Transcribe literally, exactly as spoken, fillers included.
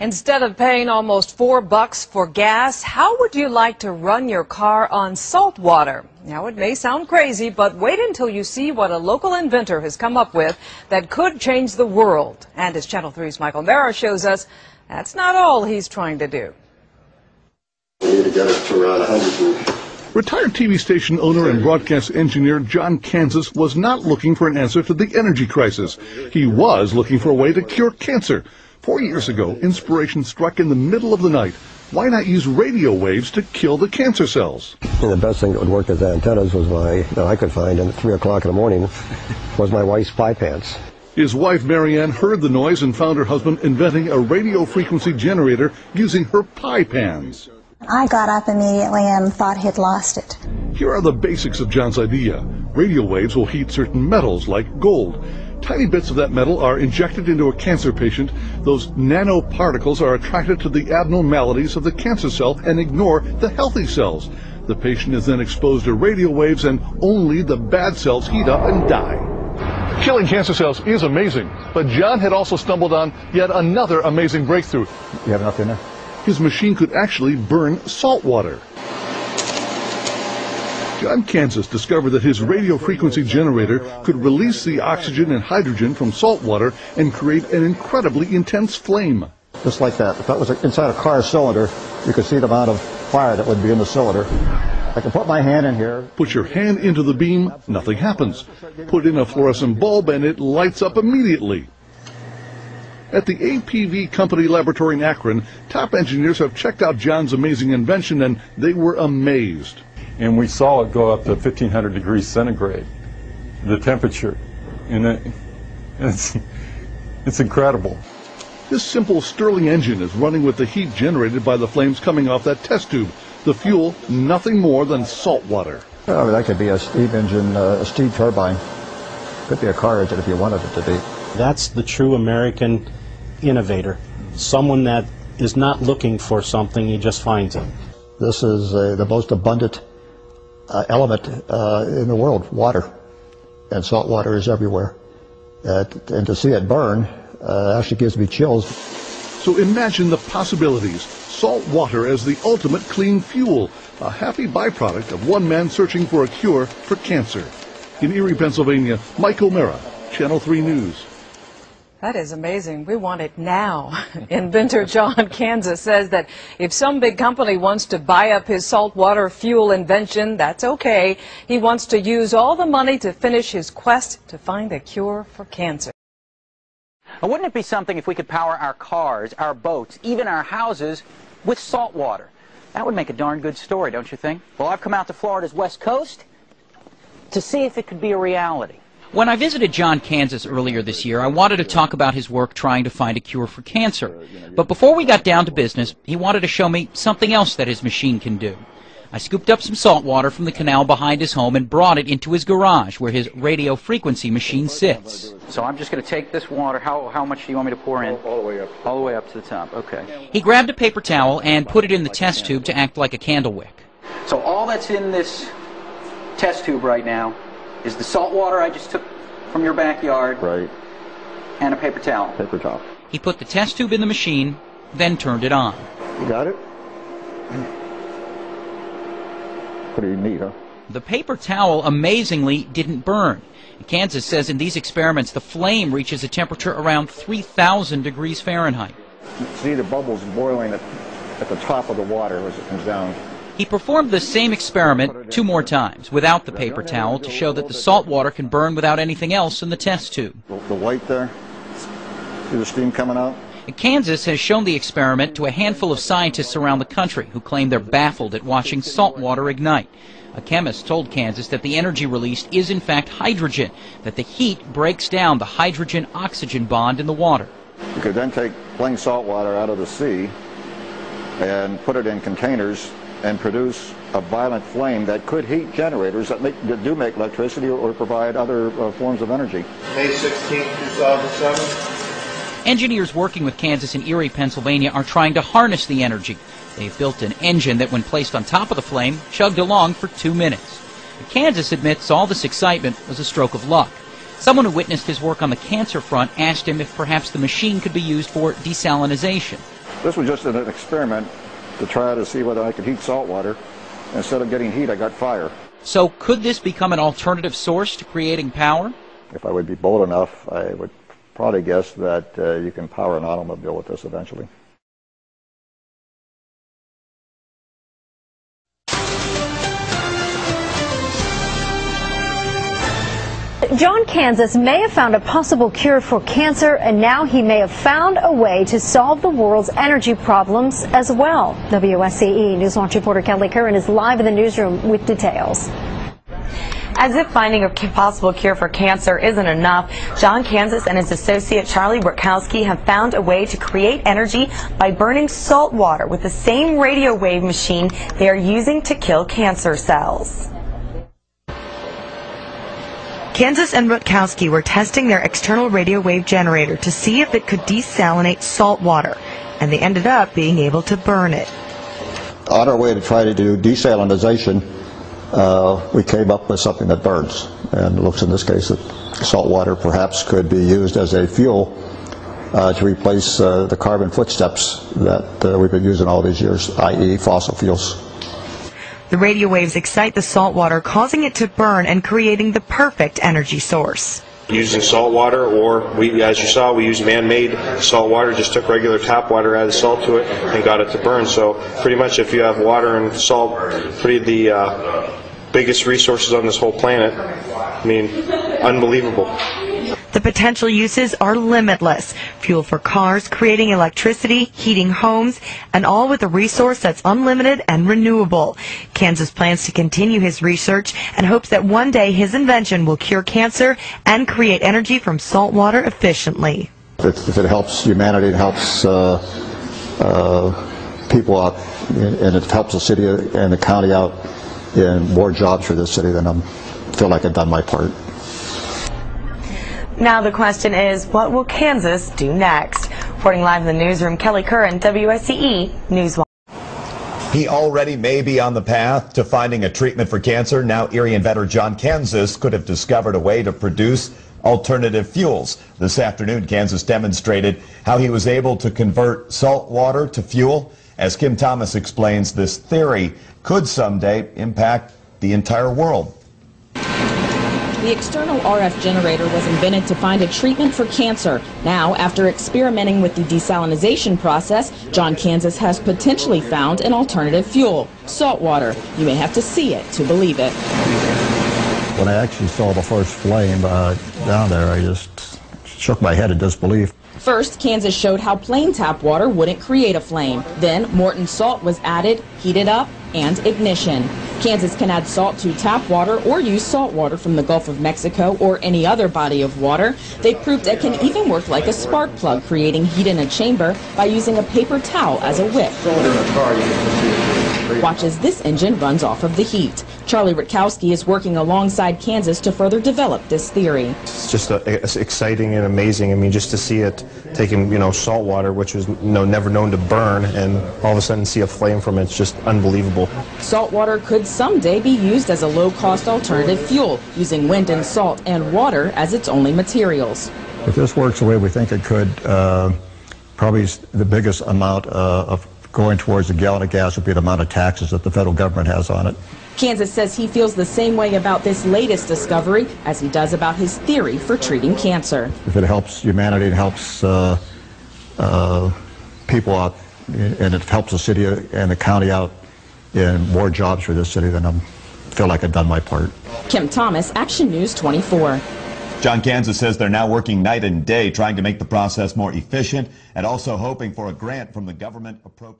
Instead of paying almost four bucks for gas, how would you like to run your car on salt water? Now, it may sound crazy, but wait until you see what a local inventor has come up with that could change the world. And as Channel three's Mike O'Mara shows us, that's not all he's trying to do. Retired T V station owner and broadcast engineer John Kanzius was not looking for an answer to the energy crisis. He was looking for a way to cure cancer. Four years ago, inspiration struck in the middle of the night. Why not use radio waves to kill the cancer cells? And the best thing that would work as antennas was my, that I could find at three o'clock in the morning, was my wife's pie pants. His wife, Marianne, heard the noise and found her husband inventing a radio frequency generator using her pie pans. I got up immediately and thought he'd lost it. Here are the basics of John's idea. Radio waves will heat certain metals, like gold. Tiny bits of that metal are injected into a cancer patient. Those nanoparticles are attracted to the abnormalities of the cancer cell and ignore the healthy cells. The patient is then exposed to radio waves, and only the bad cells heat up and die. Killing cancer cells is amazing, but John had also stumbled on yet another amazing breakthrough. You have enough there now? His machine could actually burn salt water. John Kanzius discovered that his radio frequency generator could release the oxygen and hydrogen from salt water and create an incredibly intense flame. Just like that. If that was inside a car cylinder, you could see the amount of fire that would be in the cylinder. I can put my hand in here. Put your hand into the beam, nothing happens. Put in a fluorescent bulb and it lights up immediately. At the A P V Company laboratory in Akron, top engineers have checked out John's amazing invention, and they were amazed. And we saw it go up to fifteen hundred degrees centigrade, the temperature. And it, it's, it's incredible. This simple Stirling engine is running with the heat generated by the flames coming off that test tube. The fuel, nothing more than salt water. Well, I mean, that could be a steam engine, uh, a steam turbine. Could be a car engine if you wanted it to be. That's the true American innovator, someone that is not looking for something, he just finds it. This is uh, the most abundant Uh, element uh, in the world, water, and salt water is everywhere. Uh, and to see it burn uh, actually gives me chills. So imagine the possibilities. Salt water as the ultimate clean fuel, a happy byproduct of one man searching for a cure for cancer. In Erie, Pennsylvania, Mike O'Mara, Channel three News. That is amazing. We want it now. Inventor John Kanzius says that if some big company wants to buy up his saltwater fuel invention, that's okay. He wants to use all the money to finish his quest to find a cure for cancer. Wouldn't it be something if we could power our cars, our boats, even our houses with salt water? That would make a darn good story, don't you think? Well, I've come out to Florida's West Coast to see if it could be a reality. When I visited John Kanzius earlier this year, I wanted to talk about his work trying to find a cure for cancer. But before we got down to business, he wanted to show me something else that his machine can do. I scooped up some salt water from the canal behind his home and brought it into his garage where his radio frequency machine sits. So I'm just going to take this water. How, how much do you want me to pour in? All, all the way up. All the way up to the top. Okay. He grabbed a paper towel and put it in the test tube to act like a candle wick. So all that's in this test tube right now is the salt water I just took from your backyard, right, and a paper towel. Paper towel. He put the test tube in the machine, then turned it on. You got it? Pretty neat, huh? The paper towel, amazingly, didn't burn. Kanzius says in these experiments, the flame reaches a temperature around three thousand degrees Fahrenheit. You see the bubbles boiling at, at the top of the water as it comes down. He performed the same experiment two more times without the paper towel to show that the salt water can burn without anything else in the test tube. The white there, see the steam coming out? Kanzius has shown the experiment to a handful of scientists around the country who claim they're baffled at watching salt water ignite. A chemist told Kanzius that the energy released is in fact hydrogen, that the heat breaks down the hydrogen-oxygen bond in the water. You could then take plain salt water out of the sea and put it in containers and produce a violent flame that could heat generators that, make, that do make electricity or provide other uh, forms of energy. May sixteenth, two thousand seven. Engineers working with Kanzius in Erie, Pennsylvania are trying to harness the energy. They've built an engine that, when placed on top of the flame, chugged along for two minutes. Kanzius admits all this excitement was a stroke of luck. Someone who witnessed his work on the cancer front asked him if perhaps the machine could be used for desalinization. This was just an experiment to try to see whether I could heat salt water. Instead of getting heat, I got fire. So could this become an alternative source to creating power? If I would be bold enough, I would probably guess that uh, you can power an automobile with this eventually. John Kanzius may have found a possible cure for cancer, and now he may have found a way to solve the world's energy problems as well. W S C E News Launch reporter Kelly Curran is live in the newsroom with details. As if finding a possible cure for cancer isn't enough, John Kanzius and his associate Charlie Rutkowski have found a way to create energy by burning salt water with the same radio wave machine they are using to kill cancer cells. Kanzius and Rutkowski were testing their external radio wave generator to see if it could desalinate salt water, and they ended up being able to burn it. On our way to try to do desalinization, uh, we came up with something that burns, and it looks in this case that salt water perhaps could be used as a fuel uh, to replace uh, the carbon footsteps that uh, we've been using all these years, i e fossil fuels. The radio waves excite the salt water, causing it to burn and creating the perfect energy source. Using salt water, or we, as you saw, we used man-made salt water, just took regular tap water, added salt to it, and got it to burn. So pretty much if you have water and salt, pretty the uh, biggest resources on this whole planet. I mean, unbelievable. The potential uses are limitless. Fuel for cars, creating electricity, heating homes, and all with a resource that's unlimited and renewable. Kanzius plans to continue his research and hopes that one day his invention will cure cancer and create energy from salt water efficiently. If, if it helps humanity, it helps uh, uh, people out, and it helps the city and the county out in more jobs for this city, then I feel like I've done my part. Now the question is, what will Kanzius do next? Reporting live in the newsroom, Kelly Curran, W S C E News One. He already may be on the path to finding a treatment for cancer. Now Erie inventor John Kanzius could have discovered a way to produce alternative fuels. This afternoon, Kanzius demonstrated how he was able to convert salt water to fuel. As Kim Thomas explains, this theory could someday impact the entire world. The external R F generator was invented to find a treatment for cancer. Now, after experimenting with the desalinization process, John Kanzius has potentially found an alternative fuel, salt water. You may have to see it to believe it. When I actually saw the first flame uh, down there, I just shook my head in disbelief. First, Kanzius showed how plain tap water wouldn't create a flame. Then, Morton salt was added, heated up, and ignition. Kanzius can add salt to tap water or use salt water from the Gulf of Mexico or any other body of water. They proved it can even work like a spark plug, creating heat in a chamber by using a paper towel as a wick. Watch as this engine runs off of the heat. Charlie Rutkowski is working alongside Kanzius to further develop this theory. It's just a, it's exciting and amazing. I mean, just to see it taking, you know, salt water, which was you know, never known to burn, and all of a sudden see a flame from it, it's just unbelievable. Salt water could someday be used as a low-cost alternative fuel, using wind and salt and water as its only materials. If this works the way we think it could, uh, probably the biggest amount uh, of going towards a gallon of gas would be the amount of taxes that the federal government has on it. Kanzius says he feels the same way about this latest discovery as he does about his theory for treating cancer. If it helps humanity, it helps uh, uh, people out, and it helps the city and the county out in more jobs for this city, then I feel like I've done my part. Kim Thomas, Action News twenty-four. John Kanzius says they're now working night and day trying to make the process more efficient and also hoping for a grant from the government appropriate.